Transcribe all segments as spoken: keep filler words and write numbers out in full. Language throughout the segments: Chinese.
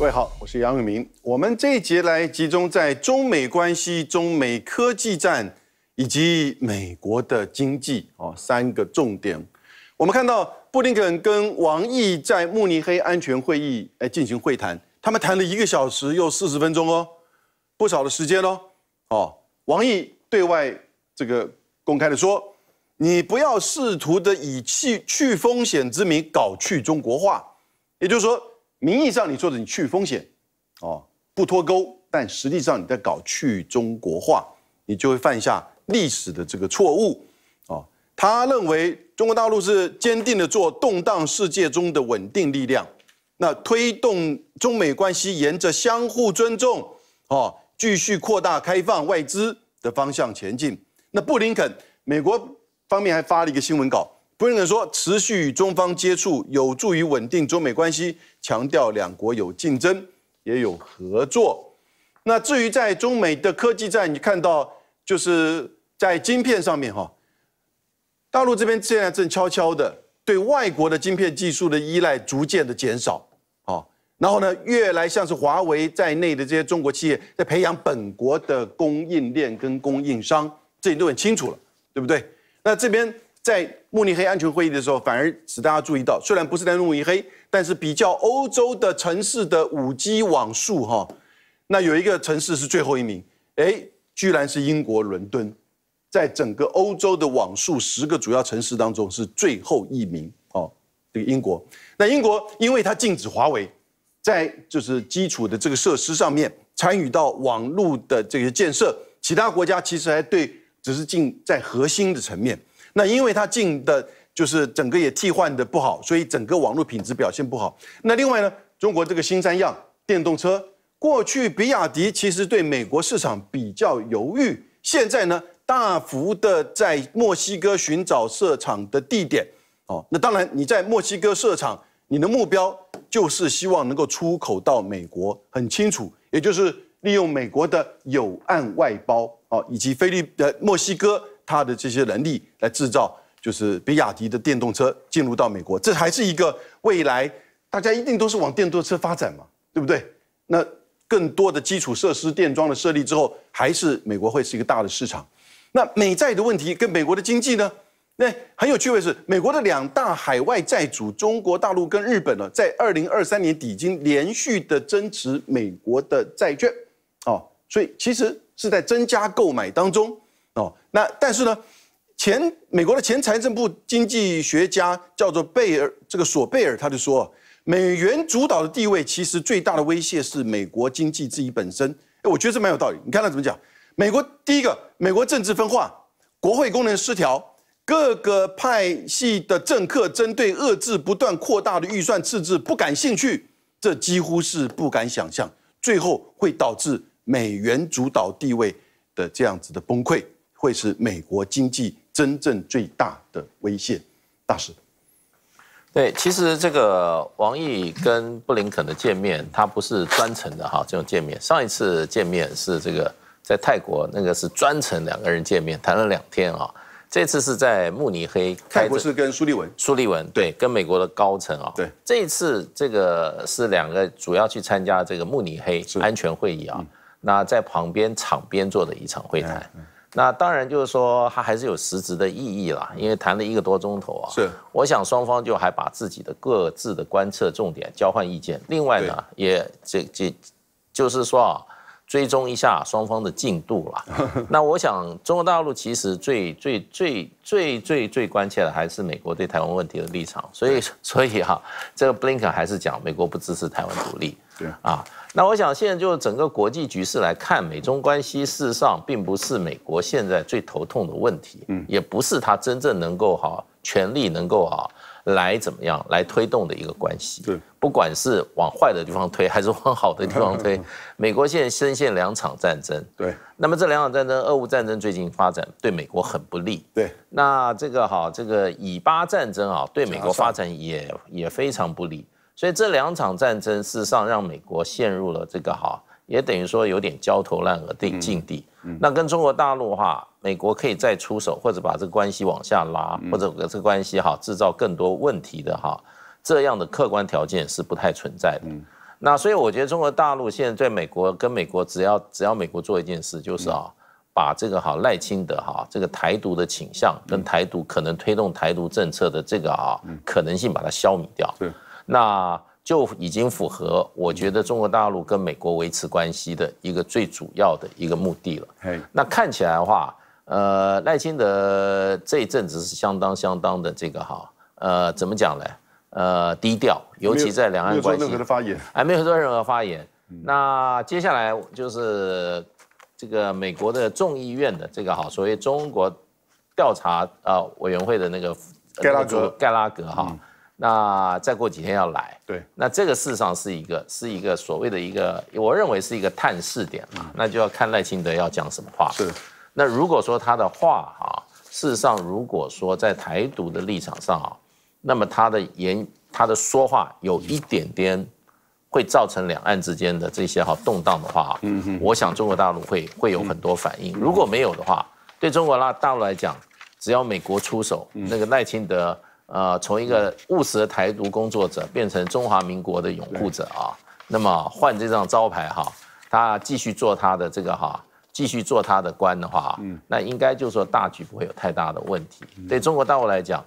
各位好，我是杨永明。我们这一节来集中在中美关系、中美科技战以及美国的经济哦三个重点。我们看到布林肯跟王毅在慕尼黑安全会议来进行会谈，他们谈了一个小时又四十分钟哦，不少的时间哦。哦，王毅对外这个公开的说：“你不要试图的以去去风险之名搞去中国化。”也就是说，名义上你说的你去风险，哦，不脱钩，但实际上你在搞去中国化，你就会犯下历史的这个错误，哦，他认为中国大陆是坚定的做动荡世界中的稳定力量，那推动中美关系沿着相互尊重，哦，继续扩大开放外资的方向前进。那布林肯，美国方面还发了一个新闻稿。布林肯说，持续与中方接触有助于稳定中美关系，强调两国有竞争也有合作。那至于在中美的科技战，你看到就是在晶片上面哈，大陆这边现在正悄悄的对外国的晶片技术的依赖逐渐的减少啊，然后呢，越来像是华为在内的这些中国企业在培养本国的供应链跟供应商，这你都很清楚了，对不对？那这边。在慕尼黑安全会议的时候，反而使大家注意到，虽然不是在慕尼黑，但是比较欧洲的城市的 五 G 网速哈，那有一个城市是最后一名，哎，居然是英国伦敦，在整个欧洲的网速十个主要城市当中是最后一名哦。这个英国，那英国因为它禁止华为在就是基础的这个设施上面参与到网络的这个建设，其他国家其实还对只是禁在核心的层面。那因为它进的就是整个也替换的不好，所以整个网络品质表现不好。那另外呢，中国这个新三样电动车，过去比亚迪其实对美国市场比较犹豫，现在呢大幅的在墨西哥寻找设厂的地点。哦，那当然你在墨西哥设厂，你的目标就是希望能够出口到美国，很清楚，也就是利用美国的友岸外包哦，以及菲律呃墨西哥。他的这些能力来制造，就是比亚迪的电动车进入到美国，这还是一个未来大家一定都是往电动车发展嘛，对不对？那更多的基础设施、电桩的设立之后，还是美国会是一个大的市场。那美债的问题跟美国的经济呢？那很有趣味是，美国的两大海外债主中国大陆跟日本呢，在二零二三年底已经连续的增持美国的债券，哦，所以其实是在增加购买当中。哦，那但是呢，前美国的前财政部经济学家叫做贝尔，这个索贝尔他就说，美元主导的地位其实最大的威胁是美国经济自己本身。哎，我觉得这蛮有道理。你看他怎么讲？美国第一个，美国政治分化，国会功能失调，各个派系的政客针对遏制不断扩大的预算赤字不感兴趣，这几乎是不敢想象，最后会导致美元主导地位的这样子的崩溃。会是美国经济真正最大的威胁，大使。对，其实这个王毅跟布林肯的见面，他不是专程的哈，这种见面。上一次见面是这个在泰国，那个是专程两个人见面，谈了两天啊。这次是在慕尼黑开，泰国是跟苏利文，苏利文对，跟美国的高层啊。对，这一次这个是两个主要去参加这个慕尼黑安全会议啊，嗯、那在旁边场边做的一场会谈。嗯嗯那当然就是说，它还是有实质的意义啦，因为谈了一个多钟头啊。是，我想双方就还把自己的各自的观测重点交换意见。另外呢，也这这，就是说啊，追踪一下双方的进度啦。那我想，中国大陆其实最最最最最最关切的还是美国对台湾问题的立场。所以所以哈、啊，这个布林肯还是讲美国不支持台湾独立。啊，那我想现在就整个国际局势来看，美中关系事实上并不是美国现在最头痛的问题，嗯，也不是他真正能够哈全力能够哈来怎么样来推动的一个关系，对，不管是往坏的地方推还是往好的地方推，美国现在深陷两场战争，对，那么这两场战争，俄乌战争最近发展对美国很不利，对，那这个哈这个以巴战争啊对美国发展也也非常不利。所以这两场战争事实上让美国陷入了这个哈，也等于说有点焦头烂额的境地。嗯嗯、那跟中国大陆哈，美国可以再出手，或者把这个关系往下拉，或者这个关系哈制造更多问题的哈，这样的客观条件是不太存在的。嗯、那所以我觉得中国大陆现在在美国跟美国，只要只要美国做一件事，就是啊，把这个哈赖清德哈这个台独的倾向跟台独可能推动台独政策的这个啊可能性把它消弭掉。对，那就已经符合我觉得中国大陆跟美国维持关系的一个最主要的一个目的了。那看起来的话，呃，赖清德这一阵子是相当相当的这个哈呃怎么讲呢？ 呃，低调，尤其在两岸关系，没有做任何的发言，哎，没有做任何发言。嗯、那接下来就是这个美国的众议院的这个哈，所谓中国调查呃委员会的那个盖拉格，盖拉格哈，嗯、那再过几天要来。对，那这个事实上是一个是一个所谓的一个，我认为是一个探视点嘛，嗯、那就要看赖清德要讲什么话。是，那如果说他的话哈，事实上如果说在台独的立场上啊。 那么他的言，他的说话有一点点会造成两岸之间的这些哈动荡的话，嗯我想中国大陆会会有很多反应。如果没有的话，对中国大陆来讲，只要美国出手，那个赖清德呃从一个务实的台独工作者变成中华民国的拥护者啊，那么换这张招牌哈，他继续做他的这个哈。 继续做他的官的话，嗯，那应该就说大局不会有太大的问题。对中国大陆来讲，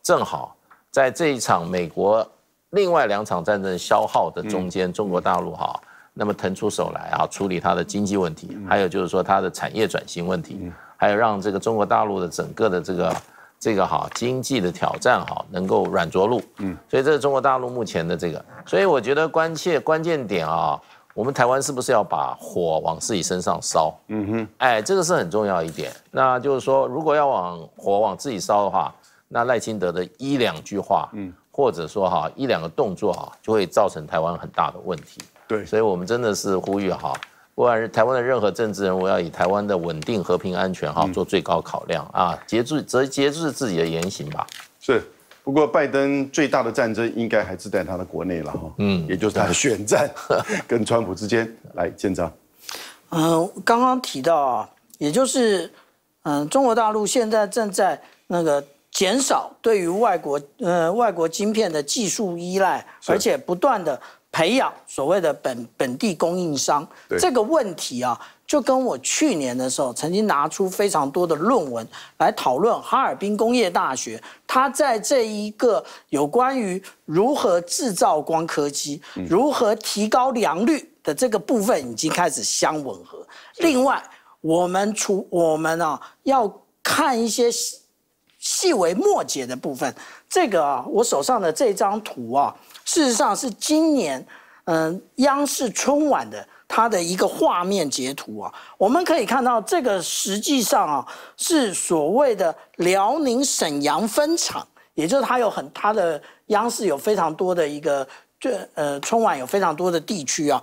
正好。 在这一场美国另外两场战争消耗的中间，中国大陆哈，那么腾出手来啊，处理它的经济问题，还有就是说它的产业转型问题，还有让这个中国大陆的整个的这个这个哈经济的挑战哈，能够软着陆。嗯，所以这是中国大陆目前的这个，所以我觉得关切关键点啊，我们台湾是不是要把火往自己身上烧？嗯哼，哎，这个是很重要一点。那就是说，如果要往火往自己烧的话。 那赖清德的一两句话，嗯，或者说哈一两个动作哈，就会造成台湾很大的问题。对，所以我们真的是呼吁哈，不管是台湾的任何政治人物，要以台湾的稳定、和平、安全哈做最高考量、嗯、啊，节制则节制自己的言行吧。是，不过拜登最大的战争应该还是在他的国内了哈，嗯，也就是他的选战跟川普之间。来，建章，嗯，刚刚提到啊，也就是嗯，中国大陆现在正在那个。 减少对于外国呃外国晶片的技术依赖，而且不断的培养所谓的本本地供应商这个问题啊，就跟我去年的时候曾经拿出非常多的论文来讨论哈尔滨工业大学，它在这一个有关于如何制造光刻机、嗯、如何提高良率的这个部分已经开始相吻合。另外，我们除我们啊要看一些。 细微末节的部分，这个啊，我手上的这张图啊，事实上是今年嗯、呃、央视春晚的它的一个画面截图啊。我们可以看到，这个实际上啊是所谓的辽宁沈阳分厂，也就是它有很它的央视有非常多的一个这呃春晚有非常多的地区啊。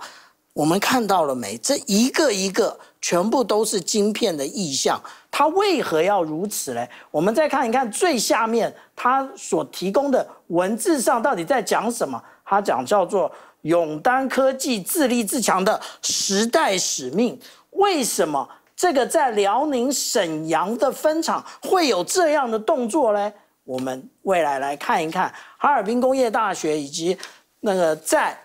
我们看到了没？这一个一个全部都是晶片的意象。 它为何要如此嘞？我们再看一看最下面它所提供的文字上到底在讲什么？它讲叫做“永丹科技自立自强的时代使命”。为什么这个在辽宁沈阳的分厂会有这样的动作嘞？我们未来来看一看哈尔滨工业大学以及那个在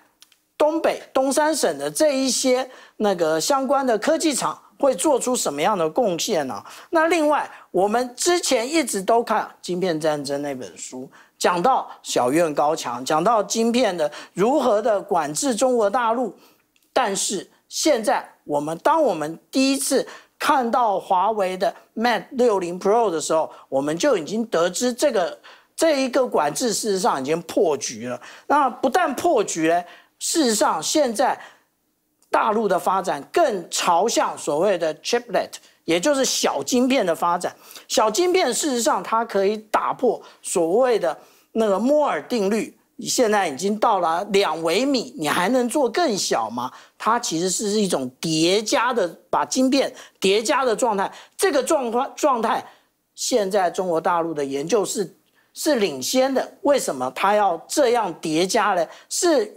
东北东三省的这一些那个相关的科技厂。 会做出什么样的贡献呢、啊？那另外，我们之前一直都看《晶片战争》那本书，讲到小院高墙，讲到晶片的如何的管制中国大陆。但是现在，我们当我们第一次看到华为的 Mate 六十 Pro 的时候，我们就已经得知这个这一个管制事实上已经破局了。那不但破局呢，事实上现在。 大陆的发展更朝向所谓的 Chiplet， 也就是小晶片的发展。小晶片事实上它可以打破所谓的那个摩尔定律，现在已经到了两微米，你还能做更小吗？它其实是一种叠加的，把晶片叠加的状态。这个状况状态，现在中国大陆的研究是是领先的。为什么它要这样叠加呢？是。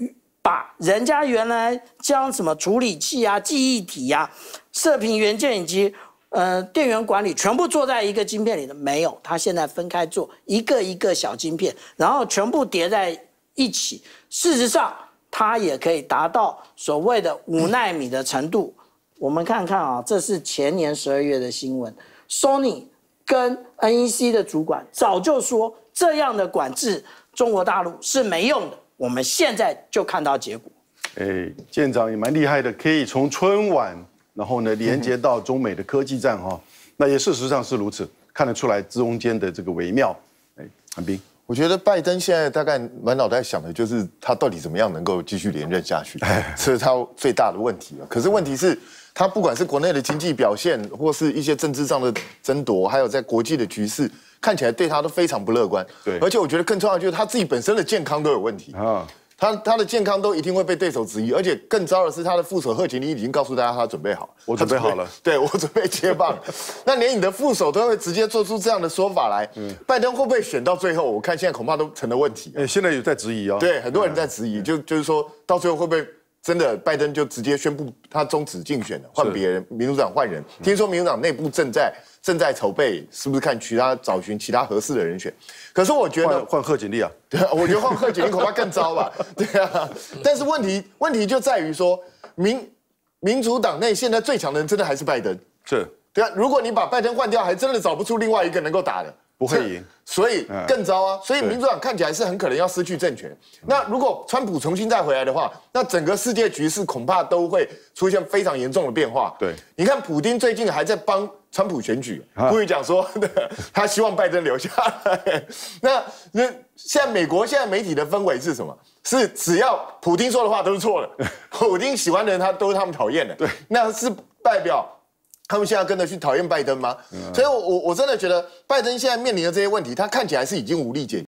把人家原来将什么处理器啊、记忆体啊、射频元件以及呃电源管理全部做在一个晶片里的没有，它现在分开做一个一个小晶片，然后全部叠在一起。事实上，它也可以达到所谓的五奈米的程度。我们看看啊，这是前年十二月的新闻 ，Sony 跟 N E C 的主管早就说这样的管制中国大陆是没用的，我们现在就看到结果。哎，舰长也蛮厉害的，可以从春晚，然后呢连接到中美的科技战哈、哦，那也事实上是如此，看得出来中间的这个微妙。哎，寒冰。 我觉得拜登现在大概满脑袋想的就是他到底怎么样能够继续连任下去，这是他最大的问题了。可是问题是，他不管是国内的经济表现，或是一些政治上的争夺，还有在国际的局势，看起来对他都非常不乐观。对，而且我觉得更重要的就是他自己本身的健康都有问题啊，他他的健康都一定会被对手质疑，而且更糟的是，他的副手贺锦丽已经告诉大家他准备好，我准备好了，对我准备接棒。那连你的副手都会直接做出这样的说法来，嗯、拜登会不会选到最后？我看现在恐怕都成了问题。哎，现在有在质疑啊、哦，对，很多人在质疑，嗯、就就是说到最后会不会真的拜登就直接宣布他终止竞选了，换别人，民主党换人？听说民主党内部正在正在筹备，是不是看其他找寻其他合适的人选？ 可是我觉得换贺锦丽啊，对啊，我觉得换贺锦丽恐怕更糟吧，对啊。但是问题问题就在于说，民民主党内现在最强的人真的还是拜登，是，对啊。如果你把拜登换掉，还真的找不出另外一个能够打的，不会赢，所以更糟啊。所以民主党看起来是很可能要失去政权。那如果川普重新再回来的话，那整个世界局势恐怕都会出现非常严重的变化。对，你看普丁最近还在帮 川普选举，呼吁讲说，他希望拜登留下来。那那现在美国现在媒体的氛围是什么？是只要普丁说的话都是错的，普丁喜欢的人他都是他们讨厌的。对，那是代表他们现在跟着去讨厌拜登吗？所以我，我我真的觉得拜登现在面临的这些问题，他看起来是已经无力解决。